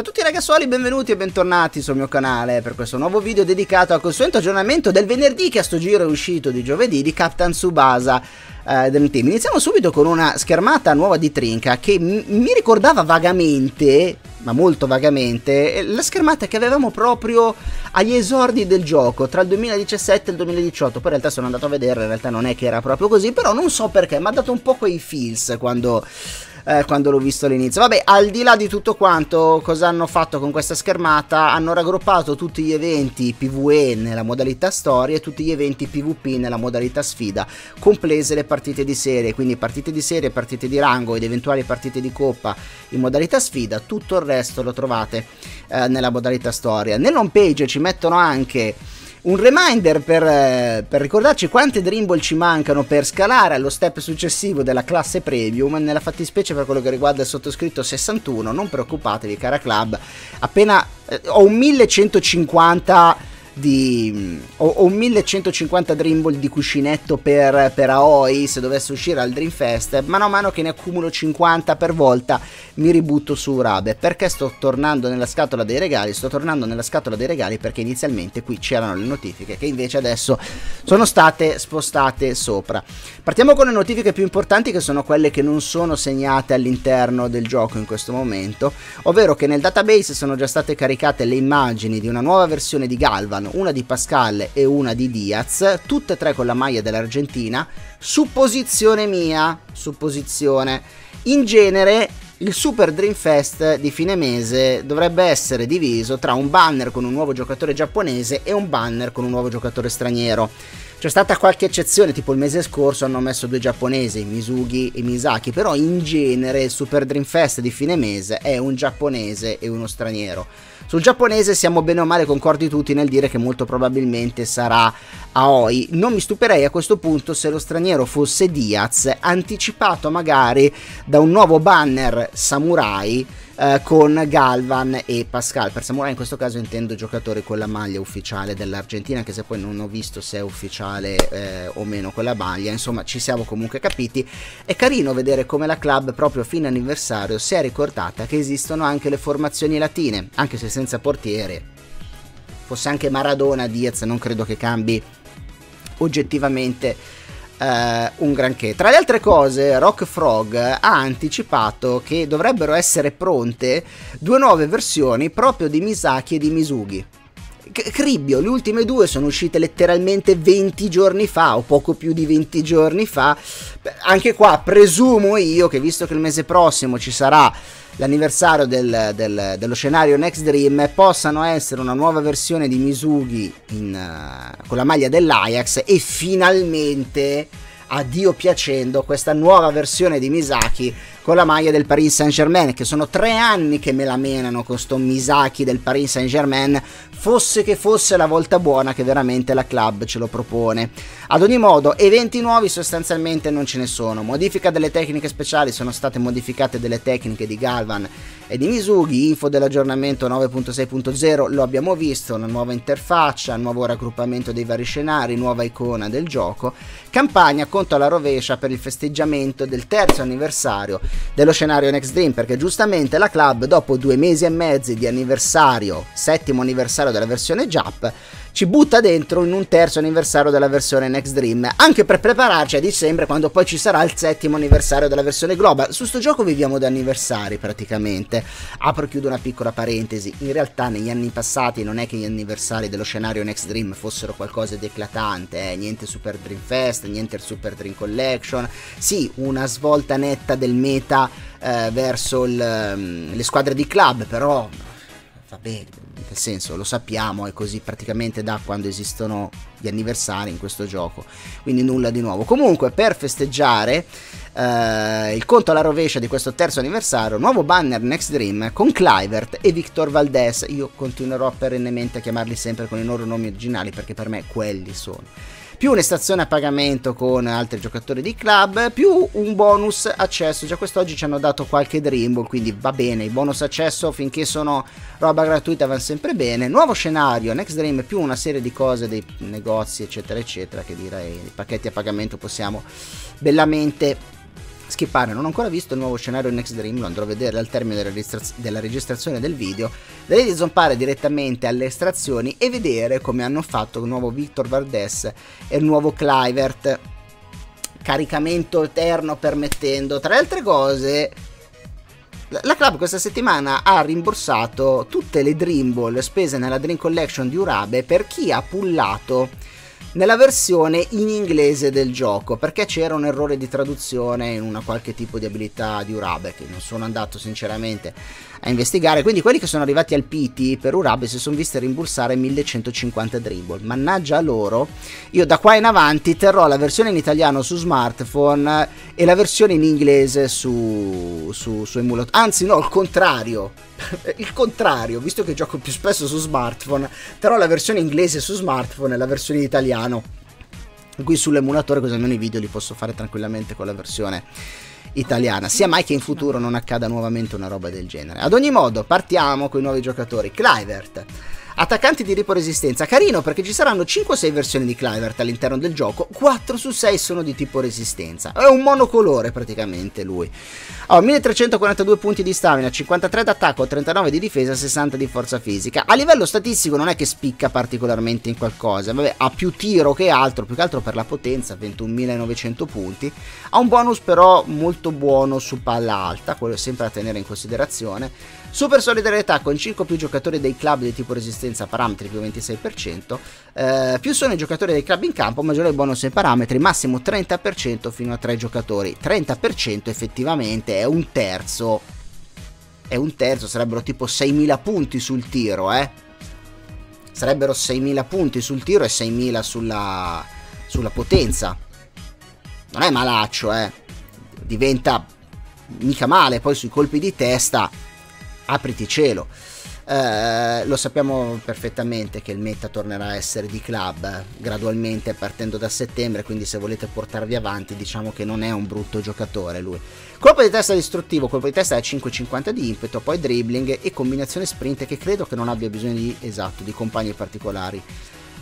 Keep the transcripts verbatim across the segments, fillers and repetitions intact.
Ciao a tutti ragazzuoli, benvenuti e bentornati sul mio canale per questo nuovo video dedicato al consueto aggiornamento del venerdì, che a sto giro è uscito di giovedì, di Captain Tsubasa eh, Dream Team. Iniziamo subito con una schermata nuova di Trinca che mi ricordava vagamente, ma molto vagamente, la schermata che avevamo proprio agli esordi del gioco tra il duemiladiciassette e il duemiladiciotto. Poi in realtà sono andato a vedere, in realtà non è che era proprio così, però non so perché, mi ha dato un po' quei feels quando... Eh, quando l'ho visto all'inizio. Vabbè, al di là di tutto quanto, cosa hanno fatto con questa schermata? Hanno raggruppato tutti gli eventi PvE nella modalità storia e tutti gli eventi PvP nella modalità sfida, comprese le partite di serie, quindi partite di serie, partite di rango ed eventuali partite di coppa in modalità sfida. Tutto il resto lo trovate eh, nella modalità storia. Nell'home page ci mettono anche un reminder per, eh, per ricordarci quante Dream Ball ci mancano per scalare allo step successivo della classe Premium. Nella fattispecie, per quello che riguarda il sottoscritto, sessantuno. Non preoccupatevi, cara club, appena eh, ho un millecentocinquanta di ho, ho un millecentocinquanta Dream Ball di cuscinetto per, per Aoi, se dovesse uscire al Dreamfest. Mano a mano che ne accumulo cinquanta per volta mi ributto su Urabe, perché sto tornando nella scatola dei regali. Sto tornando nella scatola dei regali perché inizialmente qui c'erano le notifiche, che invece adesso sono state spostate sopra. Partiamo con le notifiche più importanti, che sono quelle che non sono segnate all'interno del gioco in questo momento, ovvero che nel database sono già state caricate le immagini di una nuova versione di Galvan, una di Pascal e una di Diaz, tutte e tre con la maglia dell'Argentina. Supposizione mia, supposizione, in genere il Super Dream Fest di fine mese dovrebbe essere diviso tra un banner con un nuovo giocatore giapponese e un banner con un nuovo giocatore straniero. C'è stata qualche eccezione, tipo il mese scorso hanno messo due giapponesi, Misugi e Misaki, però in genere il Super Dream Fest di fine mese è un giapponese e uno straniero. Sul giapponese siamo bene o male concordi tutti nel dire che molto probabilmente sarà Aoi. Non mi stupirei a questo punto se lo straniero fosse Diaz, anticipato magari da un nuovo banner samurai eh, con Galvan e Pascal. Per samurai in questo caso intendo giocatore con la maglia ufficiale dell'Argentina, anche se poi non ho visto se è ufficiale Eh, o meno quella maglia. Insomma, ci siamo comunque capiti. È carino vedere come la club proprio fino all'anniversario si è ricordata che esistono anche le formazioni latine, anche se senza portiere. Fosse anche Maradona, Diaz non credo che cambi oggettivamente eh, un granché. Tra le altre cose, Rock Frog ha anticipato che dovrebbero essere pronte due nuove versioni proprio di Misaki e di Misugi. Cribbio, le ultime due sono uscite letteralmente venti giorni fa, o poco più di venti giorni fa. Anche qua presumo io che, visto che il mese prossimo ci sarà l'anniversario del, del, dello scenario Next Dream, possano essere una nuova versione di Misugi in, uh, con la maglia dell'Ajax, e finalmente, a Dio piacendo, questa nuova versione di Misaki con la maglia del Paris Saint-Germain, che sono tre anni che me la menano con sto Misaki del Paris Saint-Germain. Fosse che fosse la volta buona che veramente la club ce lo propone. Ad ogni modo, eventi nuovi sostanzialmente non ce ne sono. Modifica delle tecniche speciali: sono state modificate delle tecniche di Galvan e di Misugi. Info dell'aggiornamento nove punto sei punto zero, lo abbiamo visto, una nuova interfaccia, nuovo raggruppamento dei vari scenari, nuova icona del gioco. Campagna conto alla rovescia per il festeggiamento del terzo anniversario dello scenario Next Dream, perché giustamente la club, dopo due mesi e mezzo di anniversario, settimo anniversario della versione Jap, ci butta dentro in un terzo anniversario della versione Next Dream, anche per prepararci a dicembre, quando poi ci sarà il settimo anniversario della versione Global. Su sto gioco viviamo da anniversari praticamente. Apro e chiudo una piccola parentesi: in realtà negli anni passati non è che gli anniversari dello scenario Next Dream fossero qualcosa di eclatante, eh? Niente Super Dream Fest, niente il Super Dream Collection, sì, una svolta netta del meta eh, verso il, le squadre di club, però vabbè, nel senso, lo sappiamo, è così praticamente da quando esistono gli anniversari in questo gioco, quindi nulla di nuovo. Comunque, per festeggiare eh, il conto alla rovescia di questo terzo anniversario, nuovo banner Next Dream con Kluivert e Victor Valdés. Io continuerò perennemente a chiamarli sempre con i loro nomi originali, perché per me quelli sono. Più una stazione a pagamento con altri giocatori di club, più un bonus accesso. Già quest'oggi ci hanno dato qualche Dream Ball, quindi va bene, i bonus accesso finché sono roba gratuita vanno sempre bene. Nuovo scenario Next Dream, più una serie di cose, dei negozi eccetera eccetera, che direi, i pacchetti a pagamento possiamo bellamente skippare, non ho ancora visto il nuovo scenario Next Dream, lo andrò a vedere al termine della, registra della registrazione del video. Da lì di zompare direttamente alle estrazioni e vedere come hanno fatto il nuovo Victor Valdés e il nuovo Kluivert. Caricamento eterno permettendo, tra le altre cose, la club questa settimana ha rimborsato tutte le Dream Ball spese nella Dream Collection di Urabe per chi ha pullato nella versione in inglese del gioco, perché c'era un errore di traduzione in una qualche tipo di abilità di Urabe che non sono andato sinceramente a investigare. Quindi quelli che sono arrivati al P T per Urabe si sono visti rimborsare millecentocinquanta dribble, mannaggia loro. Io da qua in avanti terrò la versione in italiano su smartphone e la versione in inglese su, su, su emulatore, anzi no, al contrario, il contrario, visto che gioco più spesso su smartphone, però la versione inglese su smartphone e la versione in italiano qui sull'emulatore, così almeno i video li posso fare tranquillamente con la versione italiana, sia mai che in futuro non accada nuovamente una roba del genere. Ad ogni modo, partiamo con i nuovi giocatori. Kluivert, attaccante di tipo resistenza, carino perché ci saranno cinque o sei versioni di Kluivert all'interno del gioco, quattro su sei sono di tipo resistenza, è un monocolore praticamente lui. Allora, milletrecentoquarantadue punti di stamina, cinquantatré d'attacco, trentanove di difesa, sessanta di forza fisica. A livello statistico non è che spicca particolarmente in qualcosa, vabbè, ha più tiro che altro, più che altro per la potenza, ventunomilanovecento punti. Ha un bonus però molto buono su palla alta, quello è sempre da tenere in considerazione. Super solidarietà con cinque o più giocatori dei club di tipo resistenza, parametri più ventisei per cento, eh, più sono i giocatori dei club in campo maggiore il bonus ai parametri, massimo trenta per cento fino a tre giocatori. Trenta per cento effettivamente è un terzo, è un terzo, sarebbero tipo seimila punti sul tiro, eh? Sarebbero seimila punti sul tiro e seimila sulla, sulla potenza. Non è malaccio, eh? Diventa mica male, poi sui colpi di testa apriti cielo. Eh, lo sappiamo perfettamente che il meta tornerà a essere di club eh, gradualmente partendo da settembre, quindi se volete portarvi avanti diciamo che non è un brutto giocatore lui. Colpo di testa distruttivo, colpo di testa a cinque virgola cinquanta di impeto, poi dribbling e combinazione sprint, che credo che non abbia bisogno di, esatto, di compagni particolari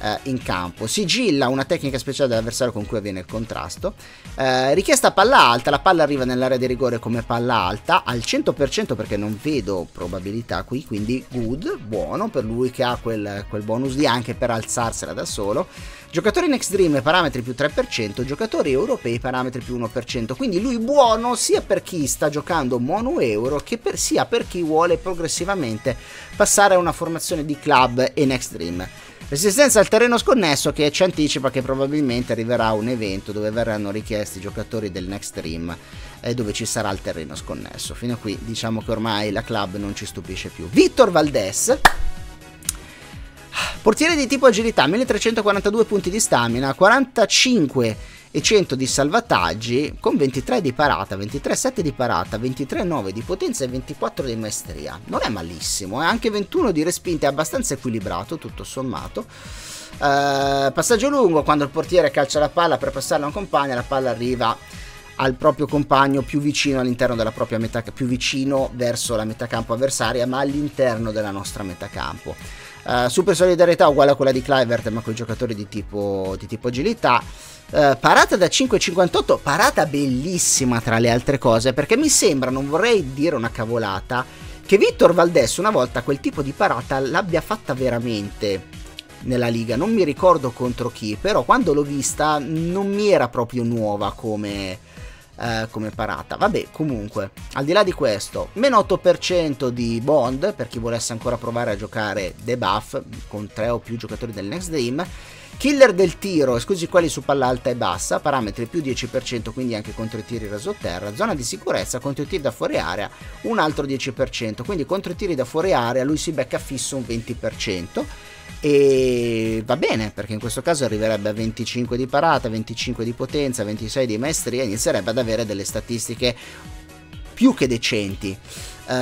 eh, in campo. Sigilla, una tecnica speciale dell'avversario con cui avviene il contrasto. Eh, richiesta palla alta, la palla arriva nell'area di rigore come palla alta al cento per cento perché non vedo probabilità qui, quindi good, buono per lui che ha quel, quel bonus lì anche per alzarsela da solo. Giocatori Next Dream parametri più tre per cento, giocatori europei parametri più uno per cento, quindi lui buono sia per chi sta giocando mono euro che per, sia per chi vuole progressivamente passare a una formazione di club e Next Dream. Resistenza al terreno sconnesso, che ci anticipa che probabilmente arriverà un evento dove verranno richiesti i giocatori del Next Dream e dove ci sarà il terreno sconnesso. Fino a qui diciamo che ormai la club non ci stupisce più. Victor Valdés, portiere di tipo agilità, milletrecentoquarantadue punti di stamina, quarantacinque e cento di salvataggi con ventitré di parata, ventitré virgola sette di parata, ventitré virgola nove di potenza e ventiquattro di maestria. Non è malissimo, è anche ventuno di respinta, è abbastanza equilibrato tutto sommato. Eh, passaggio lungo, quando il portiere calcia la palla per passarla a un compagno, la palla arriva al proprio compagno più vicino all'interno della propria metà, più vicino verso la metà campo avversaria, ma all'interno della nostra metà campo. Uh, super solidarietà uguale a quella di Kluivert ma con i giocatori di tipo, di tipo agilità. Uh, parata da cinque virgola cinquantotto, parata bellissima tra le altre cose, perché mi sembra, non vorrei dire una cavolata, che Victor Valdés una volta quel tipo di parata l'abbia fatta veramente nella Liga, non mi ricordo contro chi, però quando l'ho vista non mi era proprio nuova come, uh, come parata. Vabbè, comunque, al di là di questo, meno otto per cento di bond per chi volesse ancora provare a giocare debuff con tre o più giocatori del Next Dream. Killer del tiro, esclusi quelli su palla alta e bassa, parametri più dieci per cento, quindi anche contro i tiri rasoterra. Zona di sicurezza, contro i tiri da fuori area un altro dieci per cento, quindi contro i tiri da fuori area lui si becca fisso un venti per cento. E va bene, perché in questo caso arriverebbe a venticinque di parata, venticinque di potenza, ventisei di maestria e inizierebbe ad avere delle statistiche più che decenti. Uh,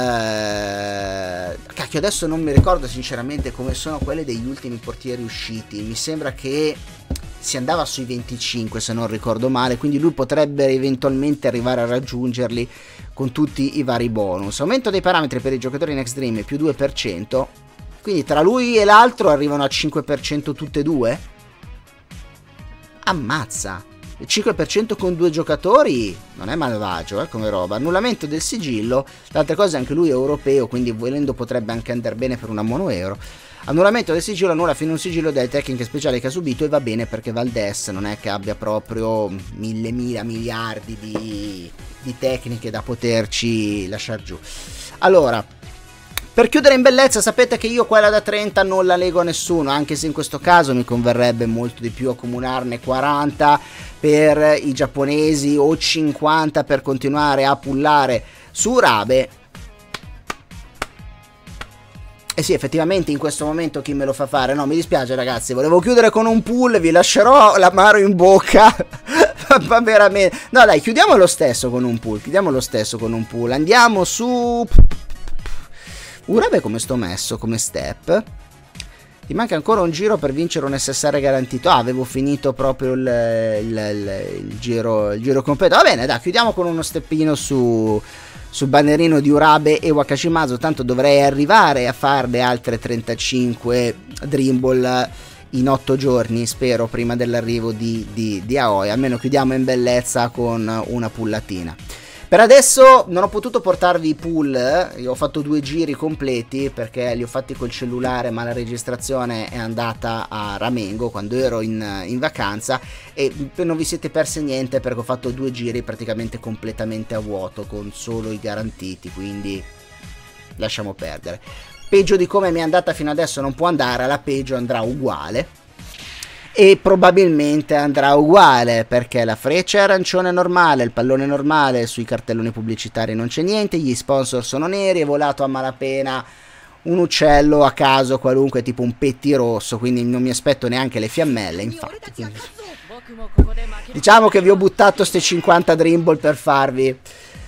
cacchio, adesso non mi ricordo sinceramente come sono quelle degli ultimi portieri usciti, mi sembra che si andava sui venticinque se non ricordo male, quindi lui potrebbe eventualmente arrivare a raggiungerli con tutti i vari bonus. Aumento dei parametri per i giocatori Next Dream più due per cento, quindi tra lui e l'altro arrivano a cinque per cento tutte e due? Ammazza! il cinque per cento con due giocatori non è malvagio, eh, come roba. Annullamento del sigillo, l'altra cosa, anche lui è europeo, quindi volendo potrebbe anche andare bene per una mono euro. Annullamento del sigillo, annulla fino a un sigillo delle tecniche speciali che ha subito, e va bene perché Valdés non è che abbia proprio mille mila miliardi di, di tecniche da poterci lasciar giù. Allora, per chiudere in bellezza, sapete che io quella da trenta non la lego a nessuno, anche se in questo caso mi converrebbe molto di più accomunarne quaranta per i giapponesi o cinquanta per continuare a pullare su Urabe. E sì, effettivamente in questo momento chi me lo fa fare? No, mi dispiace ragazzi, volevo chiudere con un pull, vi lascerò l'amaro in bocca. Ma veramente... No dai, chiudiamo lo stesso con un pull, chiudiamo lo stesso con un pull. Andiamo su... Urabe come sto messo, come step. Ti manca ancora un giro per vincere un S S R garantito. Ah, avevo finito proprio il, il, il, il, giro, il giro completo. Va bene, dai, chiudiamo con uno steppino su, sul bannerino di Urabe e Wakashimazu. Tanto dovrei arrivare a farne altre trentacinque Dream Ball in otto giorni, spero, prima dell'arrivo di, di, di Aoi. Almeno chiudiamo in bellezza con una pullatina. Per adesso non ho potuto portarvi i pull, io ho fatto due giri completi perché li ho fatti col cellulare, ma la registrazione è andata a Ramengo quando ero in, in vacanza, e non vi siete persi niente perché ho fatto due giri praticamente completamente a vuoto con solo i garantiti, quindi lasciamo perdere. Peggio di come mi è andata fino adesso non può andare, alla peggio andrà uguale. E probabilmente andrà uguale perché la freccia è arancione normale, il pallone normale, sui cartelloni pubblicitari non c'è niente, gli sponsor sono neri, è volato a malapena un uccello a caso qualunque, tipo un petti rosso, quindi non mi aspetto neanche le fiammelle, infatti. Quindi... Diciamo che vi ho buttato ste cinquanta Dream Ball per farvi...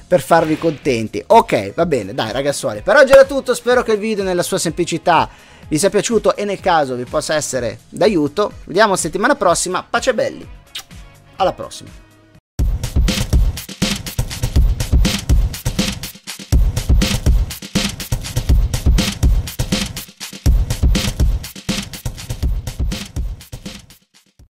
per farvi contenti. Ok, va bene, dai ragazzuoli, per oggi era tutto, spero che il video nella sua semplicità vi sia piaciuto e nel caso vi possa essere d'aiuto. Vediamo settimana prossima, pace belli, alla prossima.